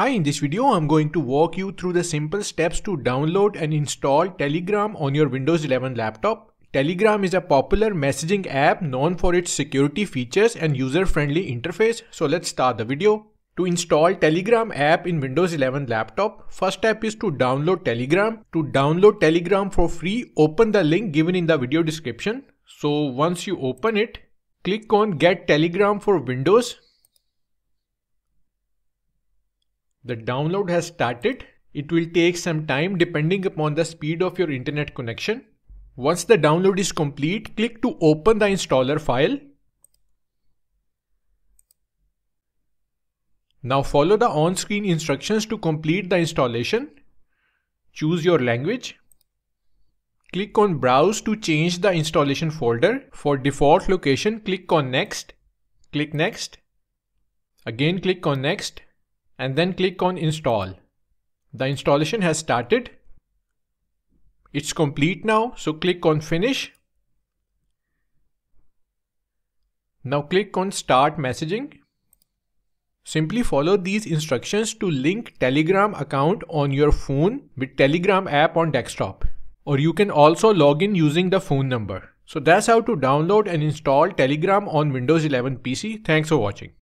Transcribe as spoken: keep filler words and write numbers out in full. Hi, in this video I'm going to walk you through the simple steps to download and install Telegram on your Windows eleven laptop. Telegram is a popular messaging app known for its security features and user-friendly interface, so let's start the video. To install Telegram app in Windows eleven laptop, first step is to download Telegram. To download Telegram for free, open the link given in the video description. So once you open it, click on Get Telegram for Windows. The download has started. It will take some time depending upon the speed of your internet connection. Once the download is complete, click to open the installer file. Now follow the on-screen instructions to complete the installation. Choose your language. Click on Browse to change the installation folder. For default location, click on Next. Click Next. Again, click on Next. And then click on Install. The installation has started. It's complete now, so click on Finish. Now click on Start Messaging. Simply follow these instructions to link Telegram account on your phone with Telegram app on desktop. Or you can also log in using the phone number. So that's how to download and install Telegram on Windows eleven P C. Thanks for watching.